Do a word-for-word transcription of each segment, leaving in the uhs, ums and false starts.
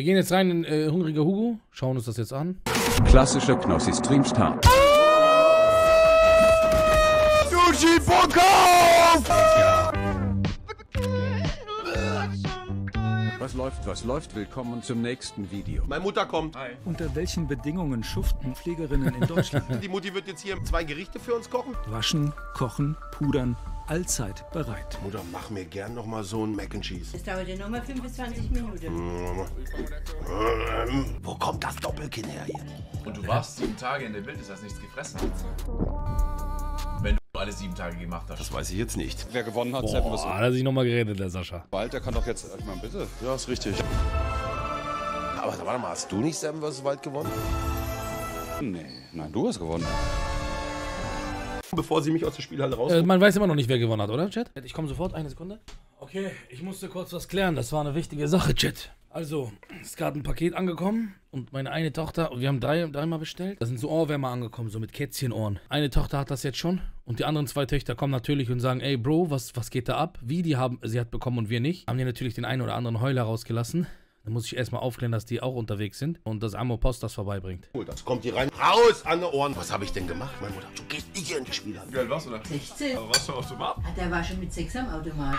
Wir gehen jetzt rein in äh, Hungriger Hugo, schauen uns das jetzt an. Klassischer Knossi-Stream-Start. Sushi-Verkauf! Ja. Was läuft, was läuft? Willkommen zum nächsten Video. Meine Mutter kommt. Hi. Unter welchen Bedingungen schuften Pflegerinnen in Deutschland? Die Mutti wird jetzt hier zwei Gerichte für uns kochen. Waschen, kochen, pudern, allzeit bereit. Mutter, mach mir gern noch mal so ein Mac and Cheese. Das dauert ja noch mal fünfundzwanzig Minuten. Mhm. Wo kommt das Doppelkinn her hier? Und du warst sieben Tage in der Wildnis, hast nichts gefressen. Wenn du alle sieben Tage gemacht hast. Das weiß ich jetzt nicht. Wer gewonnen hat, Boah, müssen. Hat er sich nochmal geredet, der Sascha. Bald, der kann doch jetzt... Ich meine, bitte. Ja, ist richtig. Aber warte mal, hast du nicht Sam versus. Wald gewonnen? Nee, nein, du hast gewonnen. Bevor sie mich aus der Spielhalle raus... Äh, man weiß immer noch nicht, wer gewonnen hat, oder, Chat? Ich komme sofort, eine Sekunde. Okay, ich musste kurz was klären. Das war eine wichtige Sache, Chat. Also, es ist gerade ein Paket angekommen und meine eine Tochter, wir haben drei, dreimal bestellt, da sind so Ohrwärmer angekommen, so mit Kätzchenohren. Eine Tochter hat das jetzt schon und die anderen zwei Töchter kommen natürlich und sagen, ey Bro, was, was geht da ab? Wie, die haben, sie hat bekommen und wir nicht. Haben die natürlich den einen oder anderen Heuler rausgelassen. Dann muss ich erstmal aufklären, dass die auch unterwegs sind und dass Amo Post das vorbeibringt. Cool, das kommt hier rein, raus an die Ohren. Was habe ich denn gemacht, meine Mutter? Du gehst nicht hier in die Spieler. Wie alt warst du da? sechzehn. Aber warst du am Automat? Der war schon mit sechs am Automat.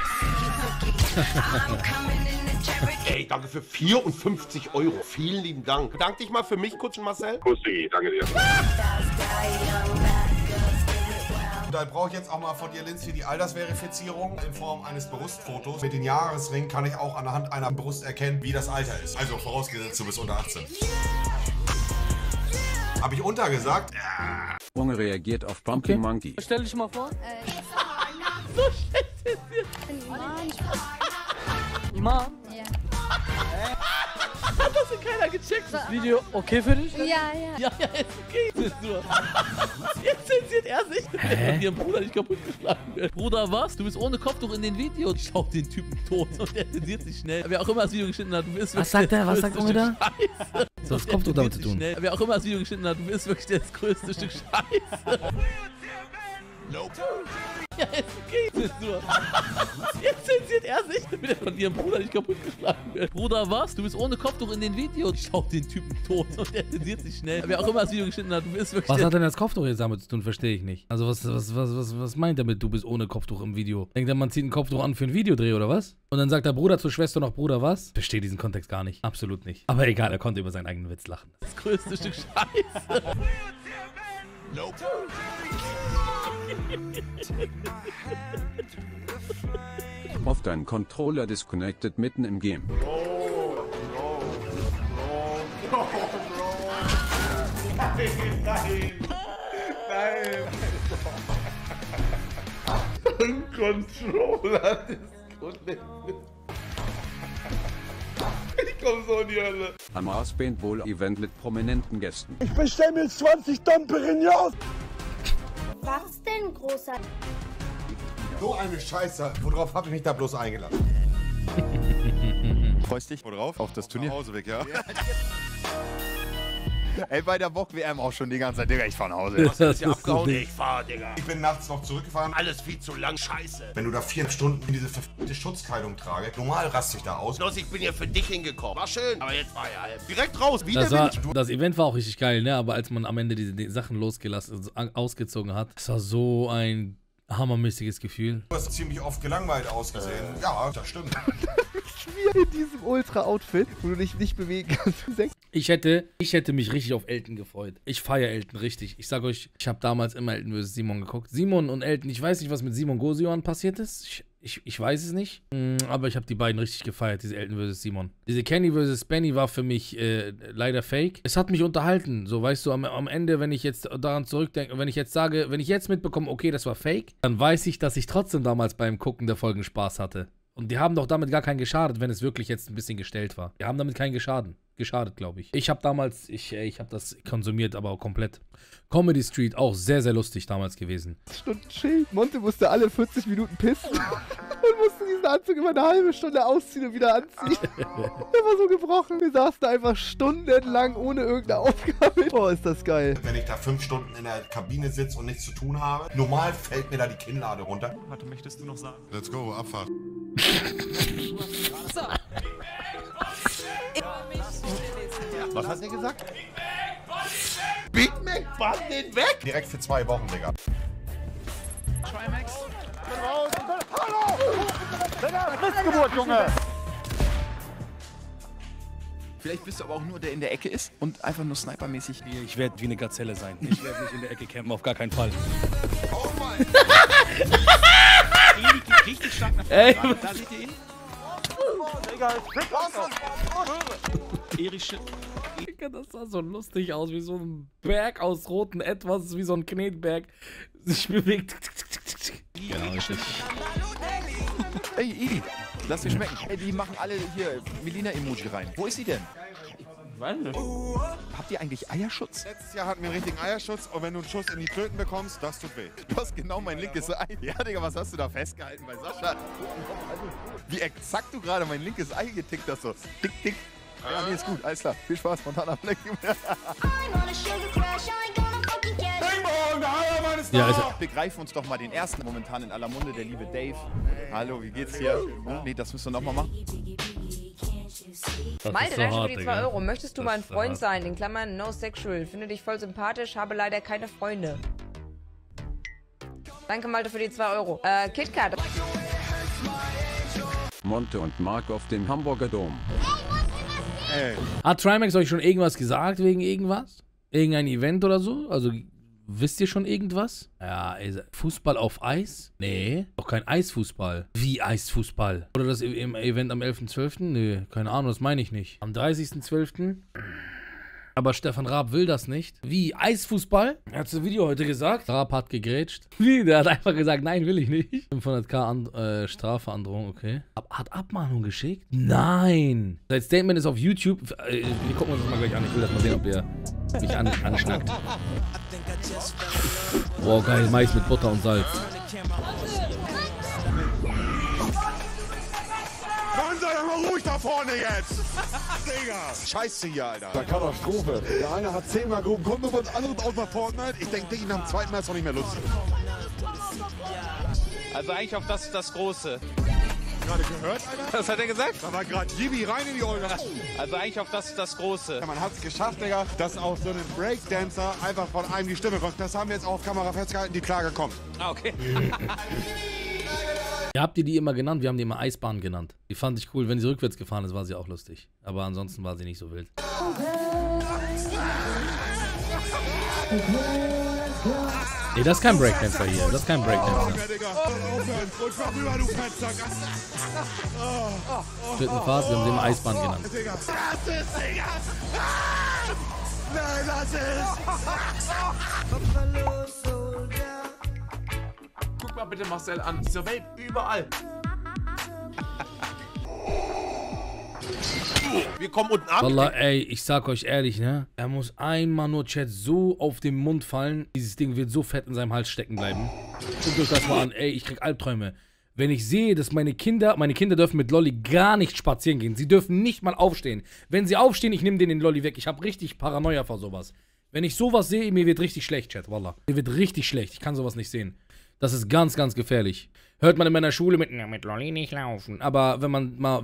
Ey, danke für vierundfünfzig Euro. Vielen lieben Dank. Dank dich mal für mich, Kutz und Marcel. Kussi, danke dir. Da brauche ich jetzt auch mal von dir, Linz, für die Altersverifizierung in Form eines Brustfotos. Mit den Jahresringen kann ich auch an der Hand einer Brust erkennen, wie das Alter ist. Also vorausgesetzt, du bist unter achtzehn. Habe ich untergesagt? Ja. Unge reagiert auf Pumpkin Monkey. Stell dich mal vor. So schlecht ist das. Mom? Ja. Hat das keiner gecheckt? Das Video okay für dich? Ja, ja. Ja, ja, ist okay. Jetzt ist nur. Jetzt zensiert er sich, dass ihr Bruder nicht kaputt geschlagen wird. Bruder, was? Du bist ohne Kopftuch in den Videos. Schau den Typen tot und der zensiert sich schnell. Wer auch immer das Video geschnitten hat, du bist wirklich. Was sagt der? Was sagt Unge da? Scheiße. So, was kommt du damit zu tun? Schnell. Wer auch immer das Video geschnitten hat, du bist wirklich das größte Stück Scheiße. Nope. Ja, ist okay. Zensur. Jetzt zensiert er sich, damit er von ihrem Bruder nicht kaputt geschlagen wird. Bruder, was? Du bist ohne Kopftuch in den Videos. Schau den Typen tot und der zensiert sich schnell. Wer auch immer das Video geschnitten hat, du bist wirklich... Was hat denn das Kopftuch jetzt damit zu tun? Verstehe ich nicht. Also was, was, was, was, was meint er mit, du bist ohne Kopftuch im Video? Denkt er, man zieht ein Kopftuch an für ein Videodreh oder was? Und dann sagt der Bruder zur Schwester noch, Bruder, was? Verstehe diesen Kontext gar nicht. Absolut nicht. Aber egal, er konnte über seinen eigenen Witz lachen. Das größte Stück Scheiße. Nope. Auf deinen Controller disconnected mitten im Game. No, no, no, no, no. Nein, nein, nein. Controller disconnected. Ich komm so in die Hölle. Am Mars Paintball Event mit prominenten Gästen. Ich bestell mir jetzt zwanzig Tonnen Perignons. Was denn, großer? So eine Scheiße. Worauf hab ich mich da bloß eingelassen? Freust dich? Worauf? Auf das Turnier? Nach Hause weg, ja? Ey, bei der Bock-W M auch schon die ganze Zeit. Digga, ich fahr nach Hause. Das ist ja abgehauen. Ich fahr, Digga. Ich bin nachts noch zurückgefahren. Alles viel zu lang. Scheiße. Wenn du da vier Stunden in diese verfickte Schutzkleidung trage, normal raste ich da aus. Los, ich bin ja für dich hingekommen. War schön. Aber jetzt war ja direkt raus. Wieder das, war, das Event war auch richtig geil, ne? Aber als man am Ende diese die Sachen losgelassen, ausgezogen hat, das war so ein hammermäßiges Gefühl. Du hast ziemlich oft gelangweilt ausgesehen. Äh. Ja, das stimmt. Schwierig in diesem Ultra-Outfit, wo du dich nicht bewegen kannst. Ich hätte, ich hätte mich richtig auf Elton gefreut. Ich feiere Elton richtig. Ich sag euch, ich habe damals immer Elton versus. Simon geguckt. Simon und Elton, ich weiß nicht, was mit Simon Gosian passiert ist. Ich, ich, ich weiß es nicht. Aber ich habe die beiden richtig gefeiert, diese Elton versus. Simon. Diese Kenny versus. Benny war für mich äh, leider fake. Es hat mich unterhalten. So, weißt du, am, am Ende, wenn ich jetzt daran zurückdenke, wenn ich jetzt sage, wenn ich jetzt mitbekomme, okay, das war fake, dann weiß ich, dass ich trotzdem damals beim Gucken der Folgen Spaß hatte. Und die haben doch damit gar keinen geschadet, wenn es wirklich jetzt ein bisschen gestellt war. Die haben damit keinen geschaden. Geschadet, glaube ich. Ich habe damals, ich, ich habe das konsumiert, aber auch komplett. Comedy Street, auch sehr, sehr lustig damals gewesen. Stunden chill. Monte musste alle vierzig Minuten pissen und musste diesen Anzug immer eine halbe Stunde ausziehen und wieder anziehen. Der war so gebrochen. Wir saßen da einfach stundenlang ohne irgendeine Aufgabe. Boah, ist das geil. Wenn ich da fünf Stunden in der Kabine sitze und nichts zu tun habe, normal fällt mir da die Kinnlade runter. Warte, möchtest du noch sagen? Let's go, Abfahrt. So. Was hat er gesagt? Big Mac, bann den weg! Direkt für zwei Wochen, Digga. Trymacs. Hallo! Digga, Missgeburt, Junge! Vielleicht bist du aber auch nur, der in der Ecke ist und einfach nur snipermäßig. Ich werde wie eine Gazelle sein. Ich werde nicht in der Ecke campen, auf gar keinen Fall. Oh mein Gott! Richtig stark nach vorne. Da seht ihr ihn. Digga, Erich. Digga, das sah so lustig aus, wie so ein Berg aus roten Etwas, wie so ein Knetberg sich bewegt. Genau, richtig. Ey, Idi, lass dir schmecken. Ey, die machen alle hier Melina-Emoji rein. Wo ist sie denn? Was? Habt ihr eigentlich Eierschutz? Letztes Jahr hatten wir einen richtigen Eierschutz und wenn du einen Schuss in die Klöten bekommst, das tut weh. Du hast genau mein linkes Ei. Ja, Digga, was hast du da festgehalten bei Sascha? Wie exakt du gerade mein linkes Ei getickt hast, so. Dick, dick. Ja, nee, ist gut, alles klar. Viel Spaß, spontaner Blick. Ja, also begreifen uns doch mal den ersten momentan in aller Munde, der liebe Dave. Hallo, wie geht's dir? Oh, nee, das müssen wir nochmal machen. Malte, danke für die zwei Euro. Möchtest du mein Freund sein? In Klammern no sexual. Finde dich voll sympathisch, habe leider keine Freunde. Danke, Malte, für die zwei Euro. Äh, KitKat. Monte und Mark auf dem Hamburger Dom. Hey. Hat Trymacs euch schon irgendwas gesagt wegen irgendwas? Irgendein Event oder so? Also wisst ihr schon irgendwas? Ja, Fußball auf Eis? Nee, doch kein Eisfußball. Wie Eisfußball? Oder das im Event am elften zwölften? Nee, keine Ahnung, das meine ich nicht. Am dreißigsten zwölften? Aber Stefan Raab will das nicht. Wie, Eisfußball? Er hat das Video heute gesagt. Raab hat gegrätscht. Wie, der hat einfach gesagt, nein, will ich nicht. fünfhunderttausend an, äh, Strafandrohung, okay. Ab, hat Abmahnung geschickt? Nein. Sein Statement ist auf YouTube. Äh, wir gucken uns das mal gleich an. Ich will das mal sehen, ob der mich an, anschnackt. Wow, geil, Mais mit Butter und Salz. Ruhig da vorne jetzt! Digga! Scheiße hier, Alter! Da kann doch Katastrophe! Der eine hat zehnmal groben Kunden und der andere auch mal Fortnite. Ich denke, Digga, nach dem zweiten Mal ist doch nicht mehr lustig. Also eigentlich auf das das Große. Gerade gehört, Alter? Was hat er gesagt? Da war gerade Jibi rein in die Olga. Also eigentlich auf das das Große. Ja, man hat es geschafft, Digga, dass auch so ein Breakdancer einfach von einem die Stimme kommt. Das haben wir jetzt auf Kamera festgehalten, die Klage kommt. Ah, okay. Ja, habt ihr die immer genannt? Wir haben die immer Eisbahn genannt. Die fand ich cool. Wenn sie rückwärts gefahren ist, war sie auch lustig. Aber ansonsten war sie nicht so wild. Ey, das ist kein Breakdancer hier. Das ist kein Breakdancer. Dritten Phase, wir haben sie immer Eisbahn genannt. Nein, das ist... Guck mal bitte Marcel an, dieser Welt überall. Wir kommen unten ab. Wallah, ey, ich sag euch ehrlich, ne? Er muss einmal nur, Chat, so auf den Mund fallen. Dieses Ding wird so fett in seinem Hals stecken bleiben. Guckt euch das mal an, ey, ich krieg Albträume. Wenn ich sehe, dass meine Kinder, meine Kinder dürfen mit Lolli gar nicht spazieren gehen. Sie dürfen nicht mal aufstehen. Wenn sie aufstehen, ich nehme denen den Lolli weg. Ich hab richtig Paranoia vor sowas. Wenn ich sowas sehe, mir wird richtig schlecht, Chat, wallah. Mir wird richtig schlecht, ich kann sowas nicht sehen. Das ist ganz, ganz gefährlich. Hört man in meiner Schule mit, na, mit Lolli nicht laufen. Aber wenn man mal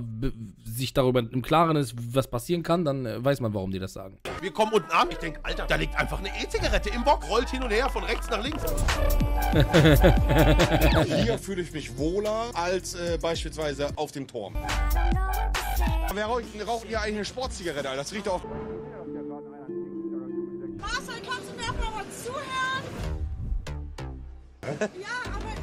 sich darüber im Klaren ist, was passieren kann, dann äh, weiß man, warum die das sagen. Wir kommen unten an. Ich denke, Alter, da liegt einfach eine E-Zigarette im Bock. Rollt hin und her, von rechts nach links. Hier fühle ich mich wohler als äh, beispielsweise auf dem Turm. Wer raucht, raucht hier eigentlich eine Sportzigarette? Das riecht auch... Marcel, kannst du mir auch mal was zuhören? Ja, aber...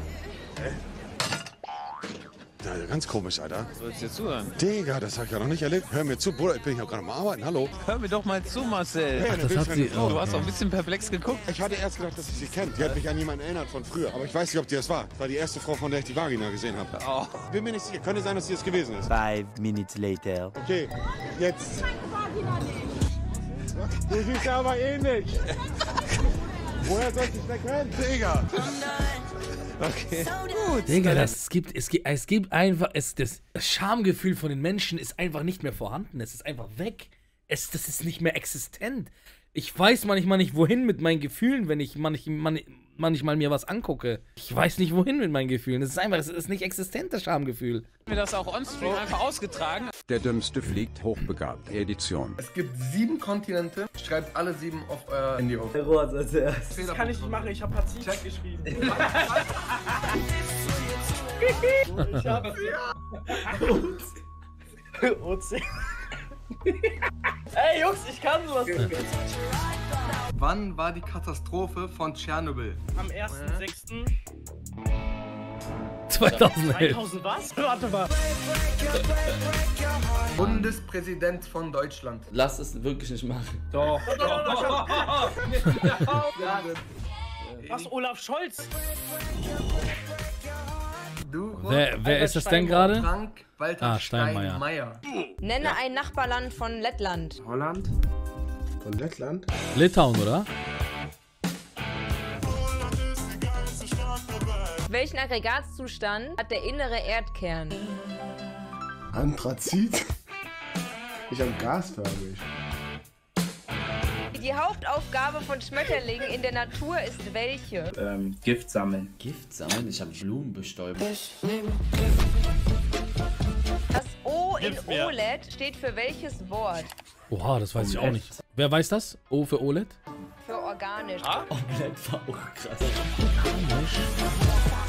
Ja, ganz komisch, Alter. Sollst du dir zuhören? Digga, das hab ich ja noch nicht erlebt. Hör mir zu, Bruder, ich bin ja gerade am Arbeiten, hallo. Hör mir doch mal zu, Marcel. Hey, Ach, das hat sie... oh, du hast auch ein bisschen perplex geguckt. Ich hatte erst gedacht, dass ich sie kenne. Die hat mich an jemanden erinnert von früher. Aber ich weiß nicht, ob die das war. Das war die erste Frau, von der ich die Vagina gesehen habe. Oh. Bin mir nicht sicher. Könnte sein, dass sie das gewesen ist. Five minutes later. Okay, jetzt... Du siehst ja aber ähnlich. Woher soll ich denn kennen? Digga! Okay. Gut. Digga, das gibt, es gibt, es gibt einfach, es, das, das Schamgefühl von den Menschen ist einfach nicht mehr vorhanden. Es ist einfach weg. Es, das ist nicht mehr existent. Ich weiß manchmal nicht, wohin mit meinen Gefühlen, wenn ich manchmal, manchmal mir was angucke. Ich weiß nicht, wohin mit meinen Gefühlen. Das ist einfach, das ist nicht existent, das Schamgefühl. Mir das auch on-stream einfach ausgetragen. Der Dümmste fliegt, hochbegabt, Edition. Es gibt sieben Kontinente, schreibt alle sieben auf euer Handy auf. Das kann ich nicht machen, ich habe Partien geschrieben. Ich habe O C. Ey Jungs, ich kann sowas nicht. Wann war die Katastrophe von Tschernobyl? Am ersten sechsten zweitausendelf. zweitausend was? Warte mal. Bundespräsident von Deutschland. Lass es wirklich nicht machen. Doch. Was, Olaf Scholz? Du, wer wer ist das denn gerade? Frank Walter ah, Steinmeier. Steinmeier. Nenne ja. ein Nachbarland von Lettland. Holland? Von Lettland? Litauen, oder? Welchen Aggregatzustand hat der innere Erdkern? Anthrazit? Ich hab gasförmig. Die Hauptaufgabe von Schmetterlingen in der Natur ist welche? Ähm, Gift sammeln. Gift sammeln? Ich habe Blumen bestäubt. Das O in O L E D steht für welches Wort? Oha, das weiß ich auch nicht. Wer weiß das? O für O L E D? Für organisch. Ah, O L E D war auch krass. Organisch.